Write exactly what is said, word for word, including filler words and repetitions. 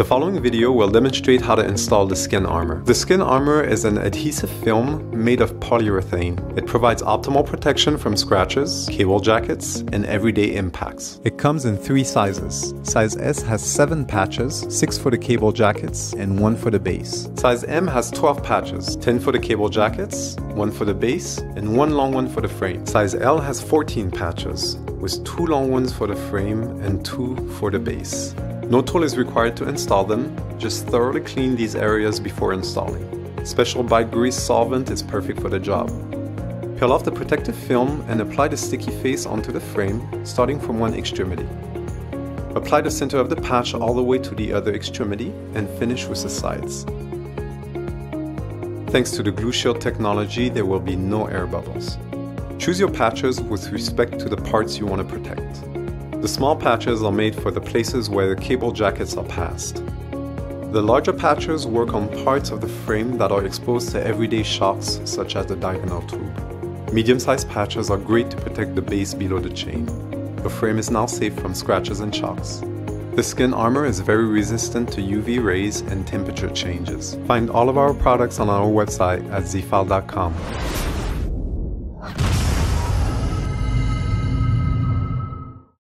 The following video will demonstrate how to install the Skin Armor. The Skin Armor is an adhesive film made of polyurethane. It provides optimal protection from scratches, cable jackets, and everyday impacts. It comes in three sizes. Size S has seven patches, six for the cable jackets, and one for the base. Size M has twelve patches, ten for the cable jackets, one for the base, and one long one for the frame. Size L has fourteen patches, with two long ones for the frame and two for the base. No tool is required to install them, just thoroughly clean these areas before installing. Special bike grease solvent is perfect for the job. Peel off the protective film and apply the sticky face onto the frame, starting from one extremity. Apply the center of the patch all the way to the other extremity and finish with the sides. Thanks to the glue shield technology, there will be no air bubbles. Choose your patches with respect to the parts you want to protect. The small patches are made for the places where the cable jackets are passed. The larger patches work on parts of the frame that are exposed to everyday shocks, such as the diagonal tube. Medium-sized patches are great to protect the base below the chain. The frame is now safe from scratches and shocks. The Skin Armor is very resistant to U V rays and temperature changes. Find all of our products on our website at zifal dot com.